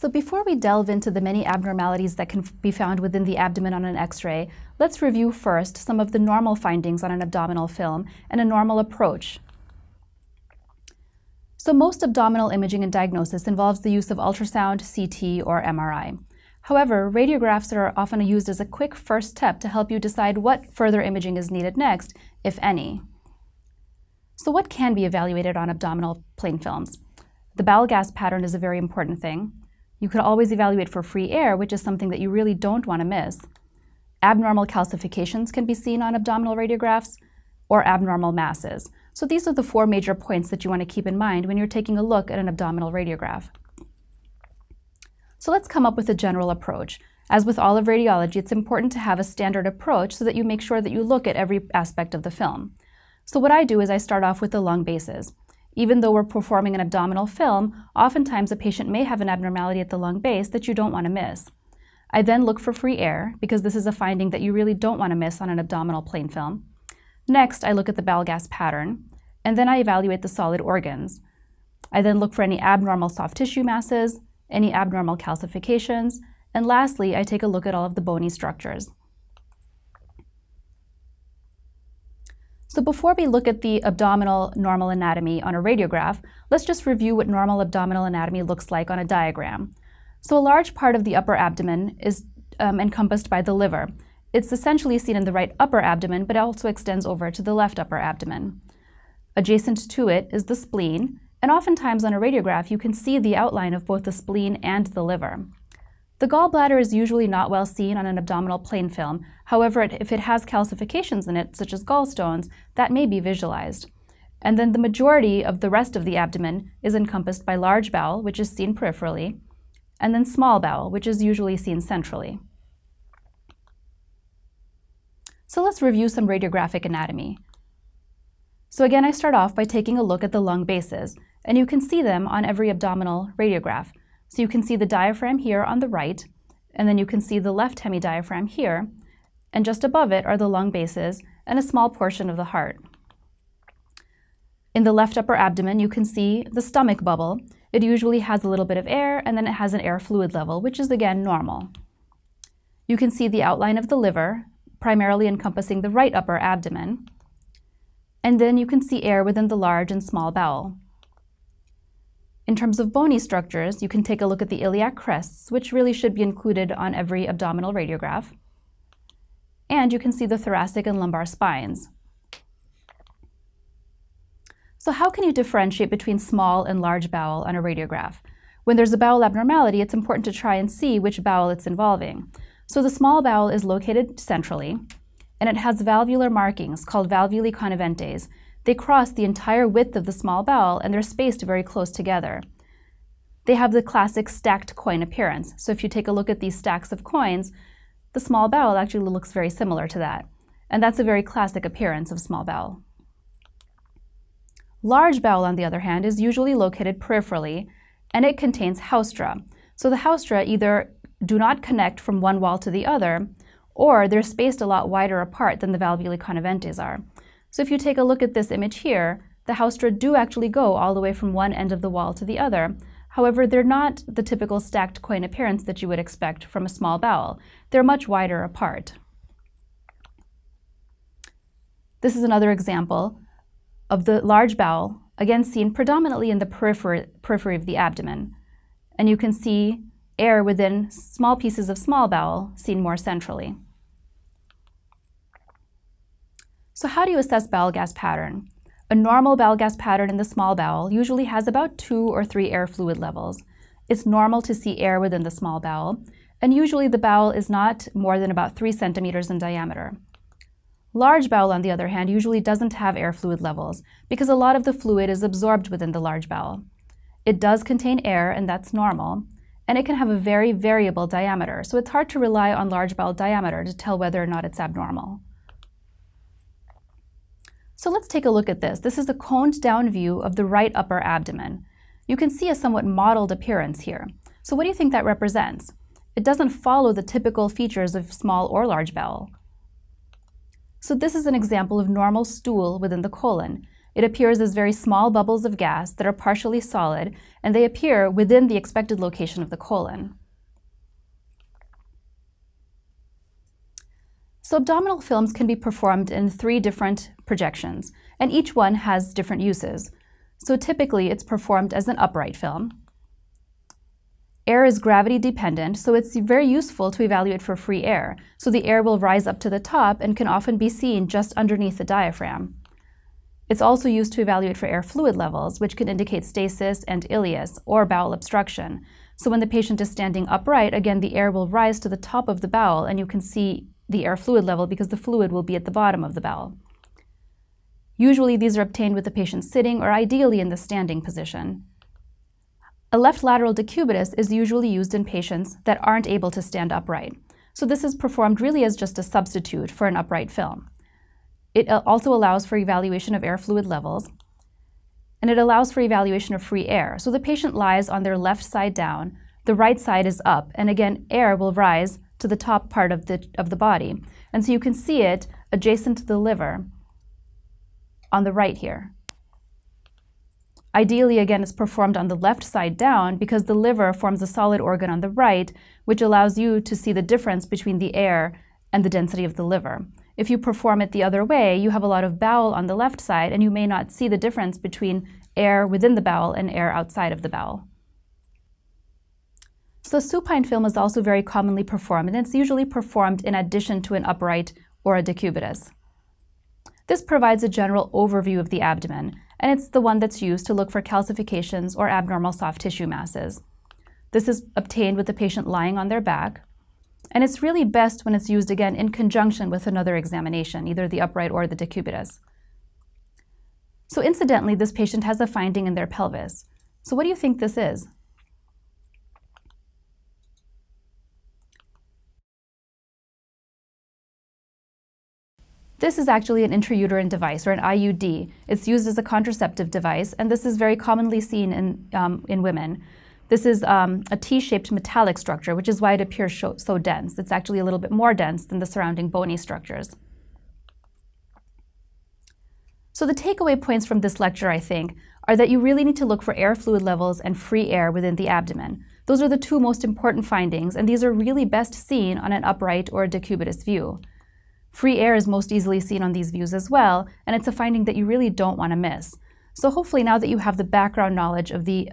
So before we delve into the many abnormalities that can be found within the abdomen on an X-ray, let's review first some of the normal findings on an abdominal film and a normal approach. So most abdominal imaging and diagnosis involves the use of ultrasound, CT, or MRI. However, radiographs are often used as a quick first step to help you decide what further imaging is needed next, if any. So what can be evaluated on abdominal plain films? The bowel gas pattern is a very important thing. You could always evaluate for free air, which is something that you really don't want to miss. Abnormal calcifications can be seen on abdominal radiographs, or abnormal masses. So these are the four major points that you want to keep in mind when you're taking a look at an abdominal radiograph. So let's come up with a general approach. As with all of radiology, it's important to have a standard approach so that you make sure that you look at every aspect of the film. So what I do is I start off with the lung bases. Even though we're performing an abdominal film, oftentimes a patient may have an abnormality at the lung base that you don't want to miss. I then look for free air, because this is a finding that you really don't want to miss on an abdominal plain film. Next, I look at the bowel gas pattern, and then I evaluate the solid organs. I then look for any abnormal soft tissue masses, any abnormal calcifications, and lastly, I take a look at all of the bony structures. So before we look at the abdominal normal anatomy on a radiograph, let's just review what normal abdominal anatomy looks like on a diagram. So a large part of the upper abdomen is encompassed by the liver. It's essentially seen in the right upper abdomen, but also extends over to the left upper abdomen. Adjacent to it is the spleen, and oftentimes on a radiograph you can see the outline of both the spleen and the liver. The gallbladder is usually not well seen on an abdominal plain film. However, if it has calcifications in it, such as gallstones, that may be visualized. And then the majority of the rest of the abdomen is encompassed by large bowel, which is seen peripherally, and then small bowel, which is usually seen centrally. So let's review some radiographic anatomy. So again, I start off by taking a look at the lung bases, and you can see them on every abdominal radiograph. So you can see the diaphragm here on the right, and then you can see the left hemidiaphragm here, and just above it are the lung bases and a small portion of the heart. In the left upper abdomen, you can see the stomach bubble. It usually has a little bit of air, and then it has an air fluid level, which is again normal. You can see the outline of the liver, primarily encompassing the right upper abdomen, and then you can see air within the large and small bowel. In terms of bony structures, you can take a look at the iliac crests, which really should be included on every abdominal radiograph. And you can see the thoracic and lumbar spines. So how can you differentiate between small and large bowel on a radiograph? When there's a bowel abnormality, it's important to try and see which bowel it's involving. So the small bowel is located centrally, and it has valvular markings called valvulae conniventes. They cross the entire width of the small bowel, and they're spaced very close together. They have the classic stacked coin appearance. So if you take a look at these stacks of coins, the small bowel actually looks very similar to that. And that's a very classic appearance of small bowel. Large bowel, on the other hand, is usually located peripherally, and it contains haustra. So the haustra either do not connect from one wall to the other, or they're spaced a lot wider apart than the valvulae conniventes are. So if you take a look at this image here, the haustra do actually go all the way from one end of the wall to the other. However, they're not the typical stacked coin appearance that you would expect from a small bowel. They're much wider apart. This is another example of the large bowel, again seen predominantly in the periphery of the abdomen. And you can see air within small pieces of small bowel seen more centrally. So how do you assess bowel gas pattern? A normal bowel gas pattern in the small bowel usually has about 2 or 3 air fluid levels. It's normal to see air within the small bowel, and usually the bowel is not more than about 3 centimeters in diameter. Large bowel, on the other hand, usually doesn't have air fluid levels because a lot of the fluid is absorbed within the large bowel. It does contain air, and that's normal, and it can have a very variable diameter, so it's hard to rely on large bowel diameter to tell whether or not it's abnormal. So let's take a look at this. This is a coned down view of the right upper abdomen. You can see a somewhat mottled appearance here. So what do you think that represents? It doesn't follow the typical features of small or large bowel. So this is an example of normal stool within the colon. It appears as very small bubbles of gas that are partially solid, and they appear within the expected location of the colon. So abdominal films can be performed in 3 different projections, and each one has different uses. So typically it's performed as an upright film. Air is gravity dependent, so it's very useful to evaluate for free air. So the air will rise up to the top and can often be seen just underneath the diaphragm. It's also used to evaluate for air fluid levels, which can indicate stasis and ileus or bowel obstruction. So when the patient is standing upright, again, the air will rise to the top of the bowel and you can see the air fluid level because the fluid will be at the bottom of the bowel. Usually these are obtained with the patient sitting or ideally in the standing position. A left lateral decubitus is usually used in patients that aren't able to stand upright. So this is performed really as just a substitute for an upright film. It also allows for evaluation of air fluid levels, and it allows for evaluation of free air. So the patient lies on their left side down, the right side is up, and again, air will rise to the top part of the body. And so you can see it adjacent to the liver on the right here. Ideally, again, it's performed on the left side down because the liver forms a solid organ on the right, which allows you to see the difference between the air and the density of the liver. If you perform it the other way, you have a lot of bowel on the left side, and you may not see the difference between air within the bowel and air outside of the bowel. So supine film is also very commonly performed, and it's usually performed in addition to an upright or a decubitus. This provides a general overview of the abdomen, and it's the one that's used to look for calcifications or abnormal soft tissue masses. This is obtained with the patient lying on their back, and it's really best when it's used again in conjunction with another examination, either the upright or the decubitus. So incidentally, this patient has a finding in their pelvis. So what do you think this is? This is actually an intrauterine device, or an IUD. It's used as a contraceptive device, and this is very commonly seen in women. This is a T-shaped metallic structure, which is why it appears so dense. It's actually a little bit more dense than the surrounding bony structures. So the takeaway points from this lecture, I think, are that you really need to look for air fluid levels and free air within the abdomen. Those are the 2 most important findings, and these are really best seen on an upright or a decubitus view. Free air is most easily seen on these views as well, and it's a finding that you really don't want to miss. So hopefully now that you have the background knowledge of the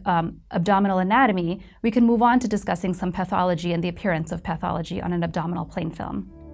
abdominal anatomy, we can move on to discussing some pathology and the appearance of pathology on an abdominal plain film.